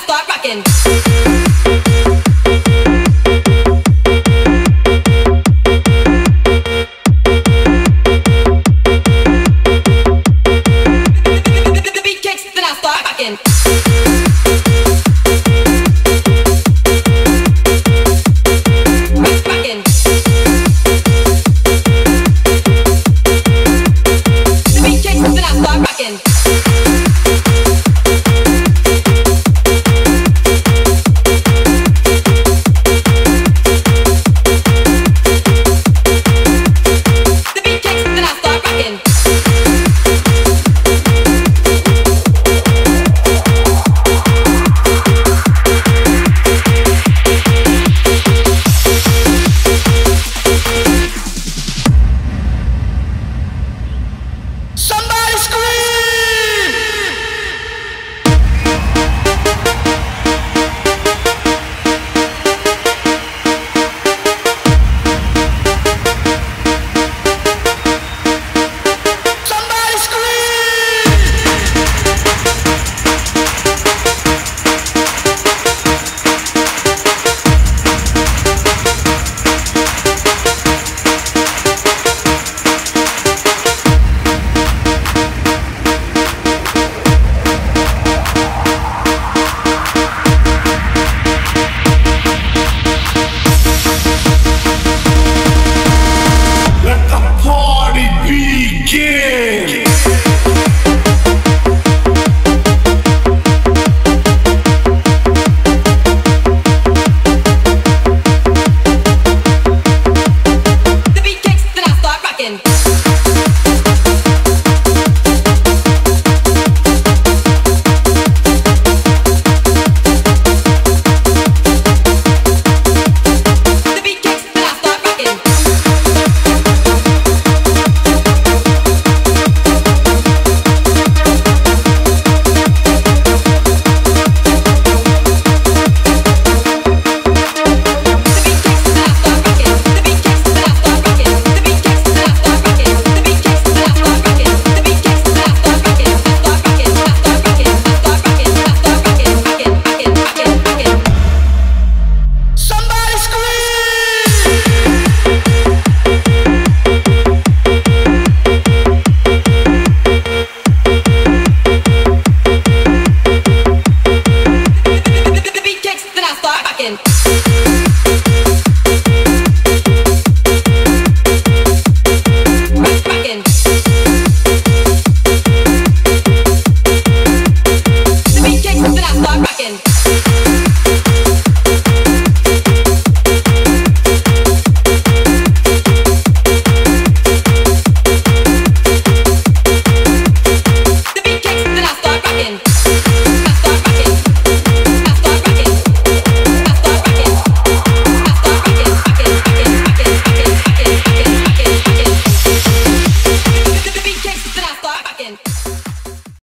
start rocking. The beat kicks, then I start rocking.